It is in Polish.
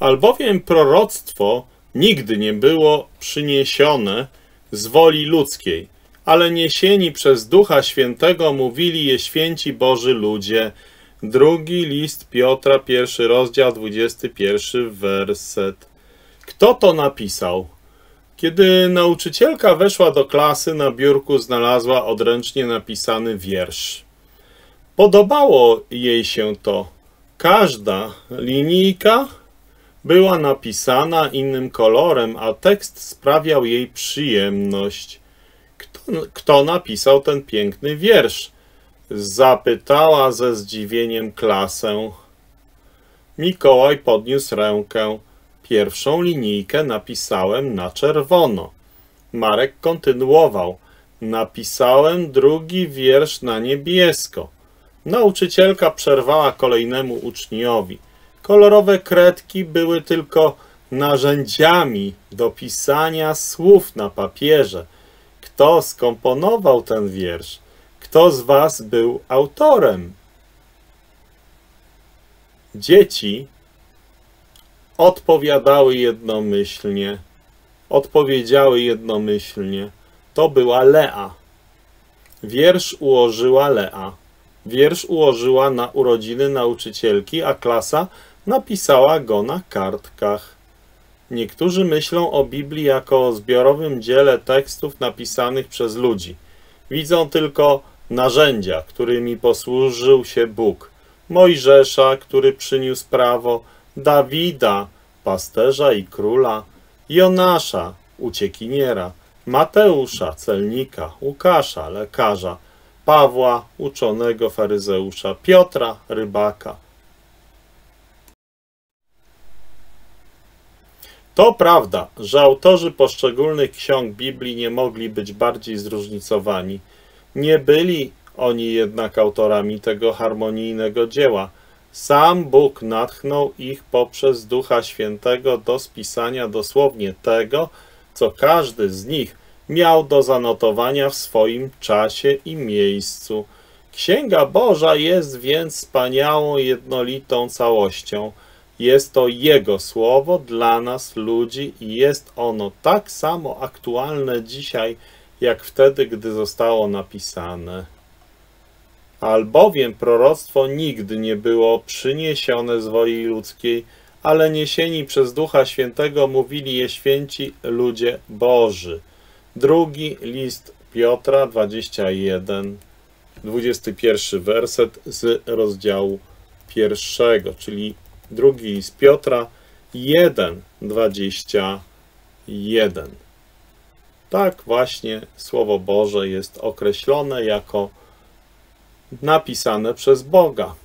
Albowiem proroctwo nigdy nie było przyniesione z woli ludzkiej, ale niesieni przez Ducha Świętego mówili je święci Boży ludzie. Drugi list Piotra, 1 rozdział, 21 werset. Kto to napisał? Kiedy nauczycielka weszła do klasy, na biurku znalazła odręcznie napisany wiersz. Podobało jej się to. Każda linijka była napisana innym kolorem, a tekst sprawiał jej przyjemność. Kto napisał ten piękny wiersz? Zapytała ze zdziwieniem klasę. Mikołaj podniósł rękę. Pierwszą linijkę napisałem na czerwono. Marek kontynuował. Napisałem drugi wiersz na niebiesko. Nauczycielka przerwała kolejnemu uczniowi. Kolorowe kredki były tylko narzędziami do pisania słów na papierze. Kto skomponował ten wiersz? Kto z was był autorem? Dzieci odpowiadały jednomyślnie. Odpowiedziały jednomyślnie. To była Lea. Wiersz ułożyła Lea. Wiersz ułożyła na urodziny nauczycielki, a klasa napisała go na kartkach. Niektórzy myślą o Biblii jako o zbiorowym dziele tekstów napisanych przez ludzi. Widzą tylko narzędzia, którymi posłużył się Bóg. Mojżesza, który przyniósł prawo, Dawida, pasterza i króla, Jonasza, uciekiniera, Mateusza, celnika, Łukasza, lekarza, Pawła, uczonego faryzeusza, Piotra, rybaka. To prawda, że autorzy poszczególnych ksiąg Biblii nie mogli być bardziej zróżnicowani. Nie byli oni jednak autorami tego harmonijnego dzieła. Sam Bóg natchnął ich poprzez Ducha Świętego do spisania dosłownie tego, co każdy z nich miał do zanotowania w swoim czasie i miejscu. Księga Boża jest więc wspaniałą, jednolitą całością. Jest to Jego Słowo dla nas, ludzi, i jest ono tak samo aktualne dzisiaj, jak wtedy, gdy zostało napisane. Albowiem proroctwo nigdy nie było przyniesione z woli ludzkiej, ale niesieni przez Ducha Świętego mówili je święci ludzie Boży. Drugi list Piotra, 21 werset z rozdziału 1, czyli drugi list Piotra, 1:21. Tak właśnie Słowo Boże jest określone jako napisane przez Boga.